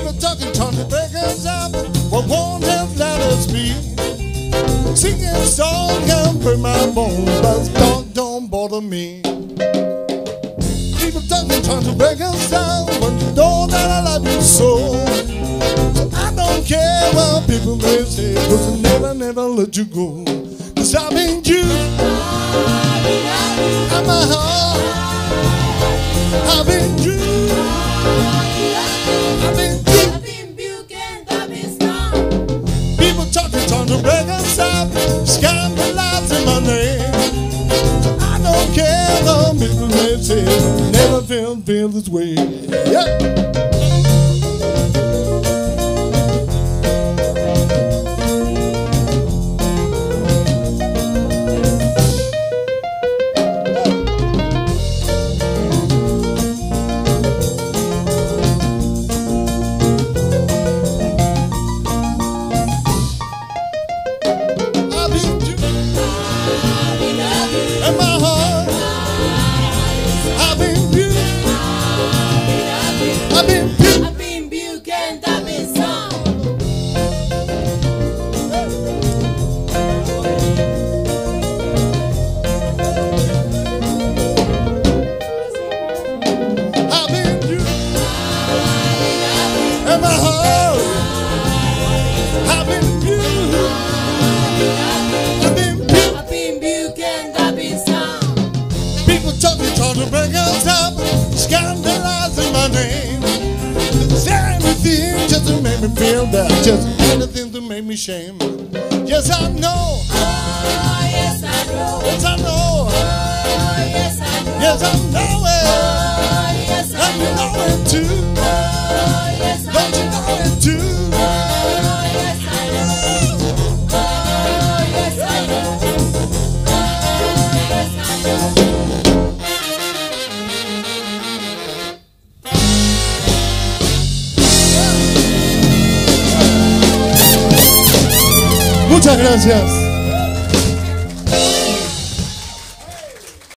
Leave a talking, turn the breakers up, but won't have let us be. Singing a song and burn my bones, but don't bother me. Leave a talking, turn the breakers up, but you know that I love you so. So I don't care what people may say, 'cause I never let you go. 'Cause I mean you, I'm a heart. I've been you, I've been broken, I've been strong. People talking, trying to break us up, scandalizing my name. I don't care what people may say, never feel this way. Yeah. Shame. Yes, I know. Oh, yes, I know. Yes, I know. Oh, yes, I know. Yes, I know it. Oh, yes, I know. You know it too. Oh, yes, I don't know. You know it too? Oh, yes, I know. Oh, yes, I know. Oh, yes, I know. Muchas gracias.